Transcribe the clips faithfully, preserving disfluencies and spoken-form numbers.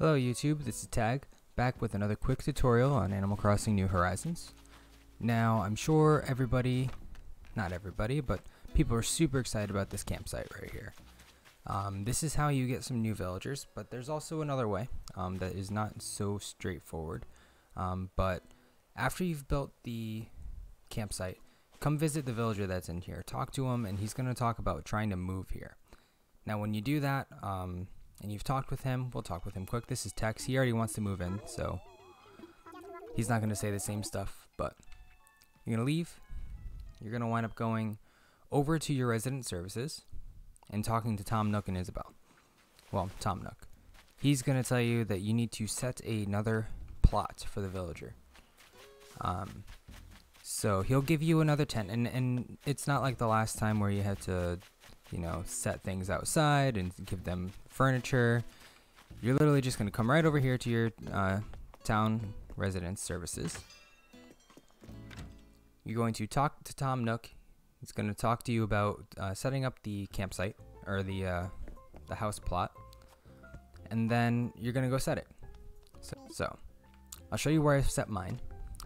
Hello YouTube, this is Tag, back with another quick tutorial on Animal Crossing New Horizons. Now, I'm sure everybody, not everybody, but people are super excited about this campsite right here. Um, this is how you get some new villagers, but there's also another way um, that is not so straightforward. Um, but after you've built the campsite, come visit the villager that's in here. Talk to him, and he's going to talk about trying to move here. Now, when you do that, um, and you've talked with him, we'll talk with him quick. This is Tex. He already wants to move in, so he's not going to say the same stuff, but you're going to leave. You're going to wind up going over to your resident services and talking to Tom Nook and Isabel. Well, Tom Nook. He's going to tell you that you need to set another plot for the villager. Um, so he'll give you another tent, and, and it's not like the last time where you had to, you know, set things outside and give them furniture. You're literally just going to come right over here to your uh, town residence services. You're going to talk to Tom Nook. He's going to talk to you about uh, setting up the campsite or the uh, the house plot, and then you're going to go set it. So, so I'll show you where I've set mine,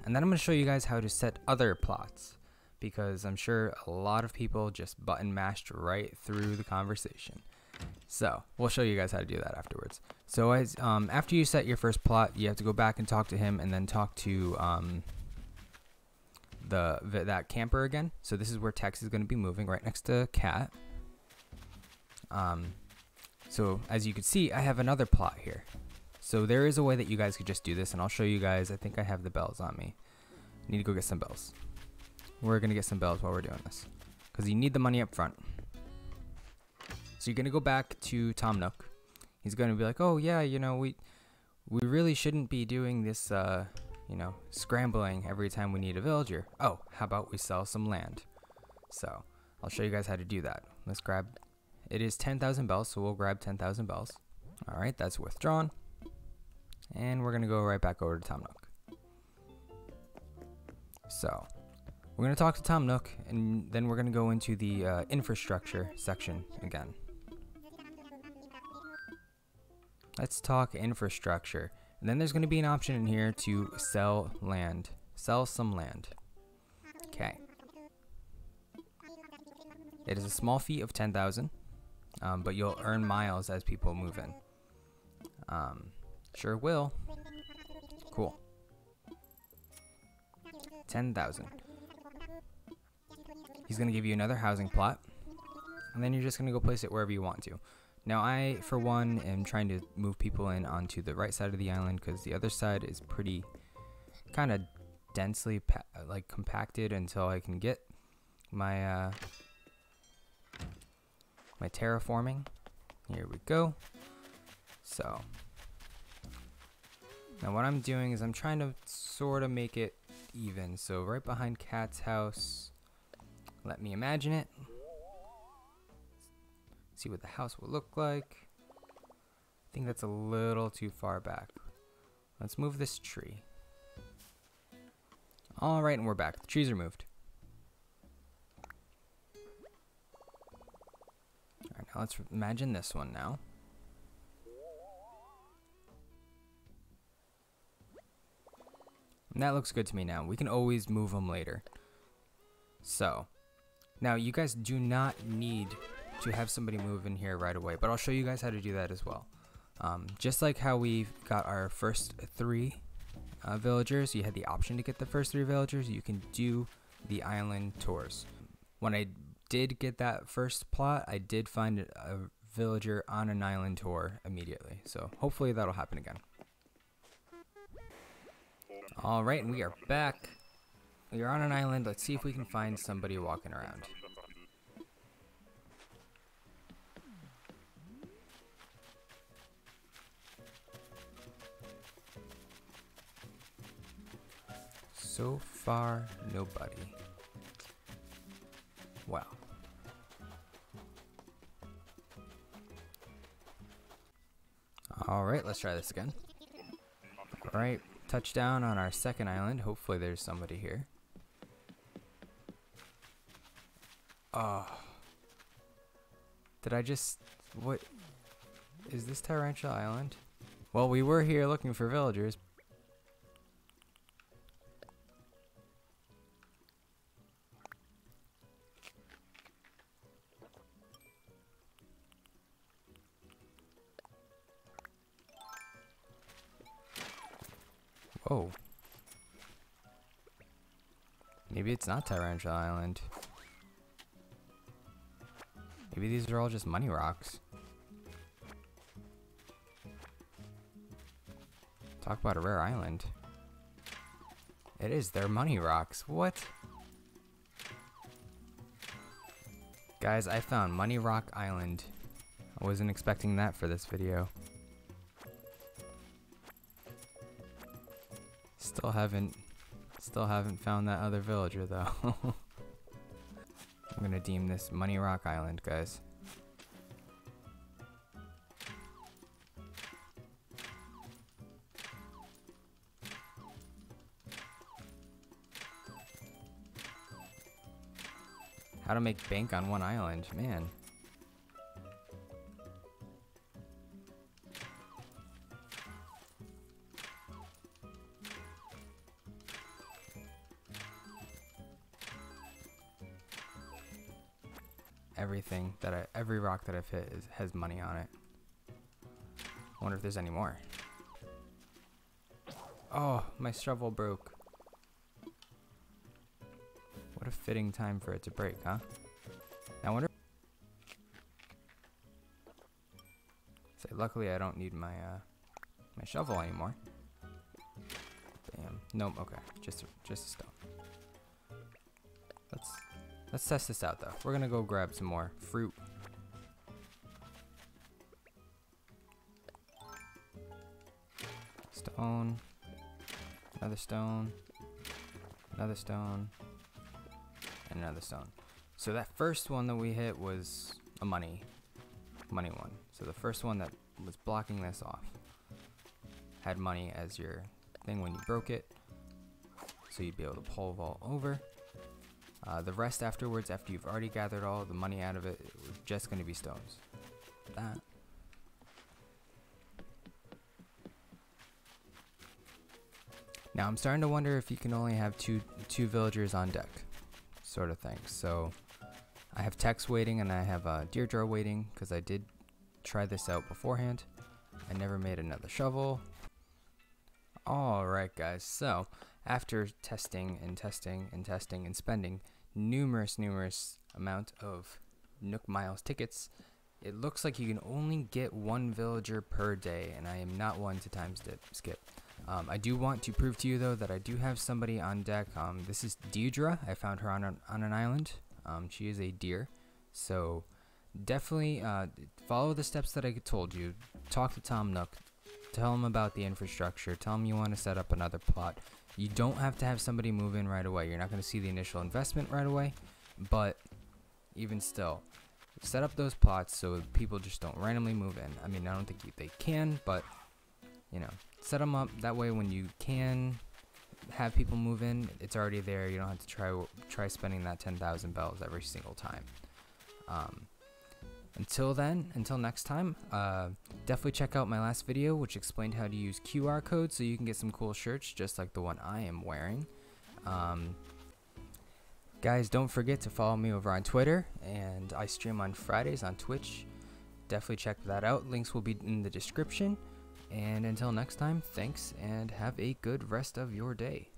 and then I'm going to show you guys how to set other plots, because I'm sure a lot of people just button mashed right through the conversation. So we'll show you guys how to do that afterwards. So as, um, after you set your first plot, you have to go back and talk to him, and then talk to um, the that camper again. So this is where Tex is going to be moving, right next to Cat. Um, so as you can see, I have another plot here. So there is a way that you guys could just do this, and I'll show you guys. I think I have the bells on me. I need to go get some bells. We're going to get some bells while we're doing this, because you need the money up front. So you're going to go back to Tom Nook. He's going to be like, oh yeah, you know, we we really shouldn't be doing this, uh, you know, scrambling every time we need a villager. Oh, how about we sell some land? So I'll show you guys how to do that. Let's grab, it is ten thousand bells, so we'll grab ten thousand bells. All right, that's withdrawn. And we're going to go right back over to Tom Nook. So we're going to talk to Tom Nook, and then we're going to go into the uh, infrastructure section again. Let's talk infrastructure. And then there's going to be an option in here to sell land. Sell some land. Okay. It is a small fee of ten thousand, um, but you'll earn miles as people move in. Um, sure will. Cool. ten thousand. He's going to give you another housing plot, and then you're just going to go place it wherever you want to. Now I, for one, am trying to move people in onto the right side of the island, because the other side is pretty kind of densely pa like compacted until I can get my uh, my terraforming. Here we go. So now what I'm doing is I'm trying to sort of make it even. So right behind Cat's house. Let me imagine it. See what the house will look like. I think that's a little too far back. Let's move this tree. All right, and we're back. The trees are moved. All right, now let's imagine this one now. And that looks good to me now. We can always move them later. So now you guys do not need to have somebody move in here right away, but I'll show you guys how to do that as well. Um, just like how we got our first three uh, villagers, you had the option to get the first three villagers, you can do the island tours. When I did get that first plot, I did find a villager on an island tour immediately. So hopefully that'll happen again. All right, and we are back. You're on an island. Let's see if we can find somebody walking around. So far, nobody. Wow. All right, let's try this again. All right, touchdown on our second island. Hopefully there's somebody here. Oh, did I just, what, is this Tarantula Island? Well, we were here looking for villagers. Whoa. Maybe it's not Tyrantula Island. Maybe these are all just money rocks. Talk about a rare island. It is, they're money rocks. What? Guys, I found Money Rock Island. I wasn't expecting that for this video. Still haven't, still haven't found that other villager though. I'm gonna deem this Money Rock Island, guys. How to make bank on one island, man. Everything that I, every rock that I've hit is, has money on it. I wonder if there's any more. Oh, my shovel broke. What a fitting time for it to break, huh? I wonder. So luckily, I don't need my uh, my shovel anymore. Damn. Nope. Okay. Just just a stone. Let's. Let's test this out though. We're gonna go grab some more fruit. Stone. Another stone. Another stone. And another stone. So that first one that we hit was a money. Money one. So the first one that was blocking this off had money as your thing when you broke it. So you'd be able to pole vault over. Uh, the rest afterwards, after you've already gathered all the money out of it, it was just going to be stones. That. Now I'm starting to wonder if you can only have two two villagers on deck, sort of thing. So I have Tex waiting and I have uh, Deirdre waiting because I did try this out beforehand. I never made another shovel. All right, guys. So. After testing and testing and testing and spending numerous, numerous amount of Nook Miles tickets, it looks like you can only get one villager per day, and I am not one to time skip. Um, I do want to prove to you, though, that I do have somebody on deck. Um, this is Deirdre. I found her on an, on an island. Um, she is a deer, so definitely uh, follow the steps that I told you. Talk to Tom Nook. Tell him about the infrastructure. Tell him you want to set up another plot. You don't have to have somebody move in right away. You're not going to see the initial investment right away, but even still, set up those plots so people just don't randomly move in. I mean, I don't think you, they can, but, you know, set them up. That way when you can have people move in, it's already there. You don't have to try try spending that ten thousand bells every single time. Um, until then, until next time, uh, definitely check out my last video, which explained how to use Q R codes so you can get some cool shirts just like the one I am wearing. Um, guys, don't forget to follow me over on Twitter, and I stream on Fridays on Twitch. Definitely check that out. Links will be in the description. And until next time, thanks and have a good rest of your day.